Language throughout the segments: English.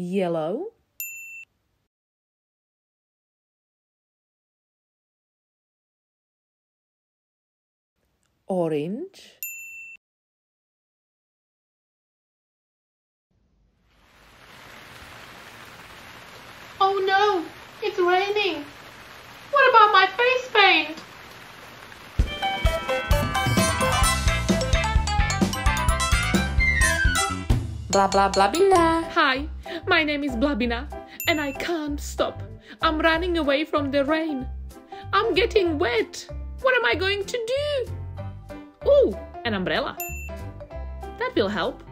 yellow, orange, oh no, it's raining. What about my face paint? Blah blah Blabina. Hi, my name is Blabina and I can't stop. I'm running away from the rain. I'm getting wet. What am I going to do? Ooh, an umbrella. That will help.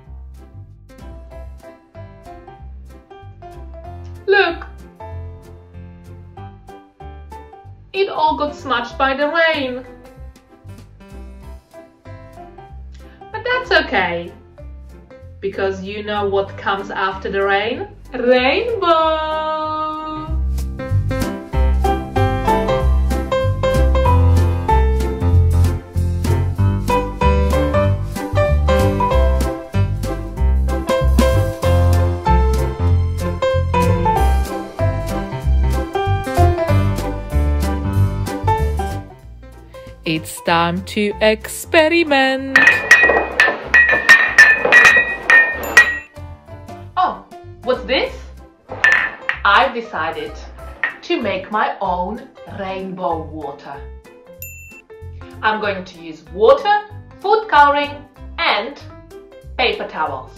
Look. It all got smudged by the rain. But that's okay, because you know what comes after the rain? Rainbow! It's time to experiment! Oh, what's this? I've decided to make my own rainbow water. I'm going to use water, food coloring and paper towels.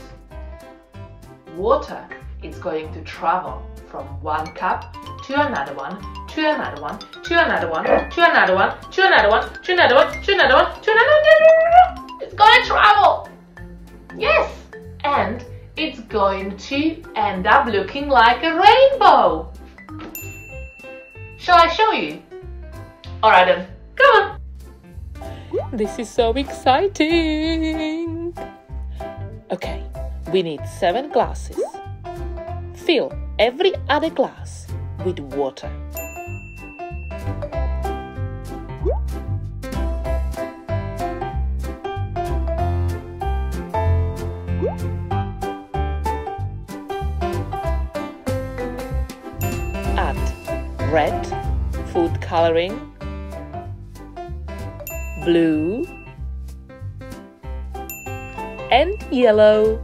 Water is going to travel from one cup to another one, to another one, to another one, to another one, to another one, to another one, to another one, to another one. It's going to travel. Yes, and it's going to end up looking like a rainbow. Shall I show you? All right then, come on. This is so exciting. Okay, we need 7 glasses. Fill every other glass with water. Add red, food coloring, blue, and yellow.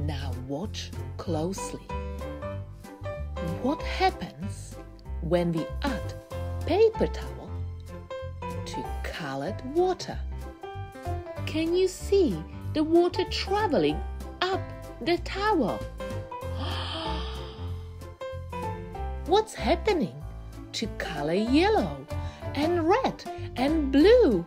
Now watch closely. What happens when we add paper towel to colored water? Can you see the water traveling up the towel? What's happening to color yellow and red and blue?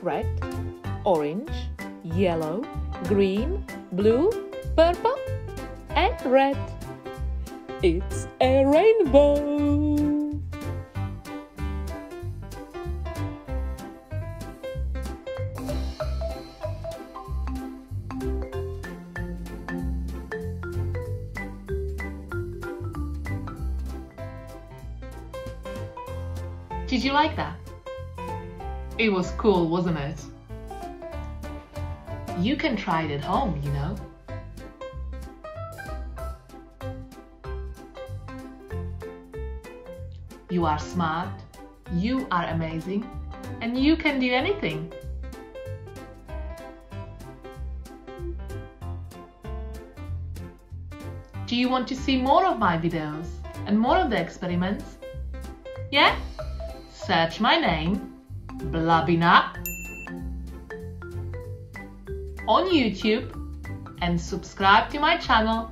Red, orange, yellow, green, blue, purple and red. It's a rainbow! Did you like that? It was cool, wasn't it? You can try it at home, you know. You are smart, you are amazing, and you can do anything. Do you want to see more of my videos and more of the experiments? Yeah? Search my name, Blabina, on YouTube and subscribe to my channel.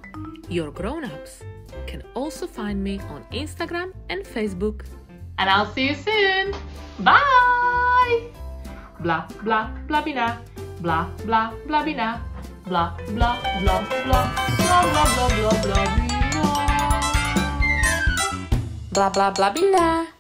Your grown-ups can also find me on Instagram and Facebook. And I'll see you soon. Bye! Blah blah Blabina. Blah blah Blabina. Blah blah blah blah blah blah blah blah blah blah blah blah Blabina.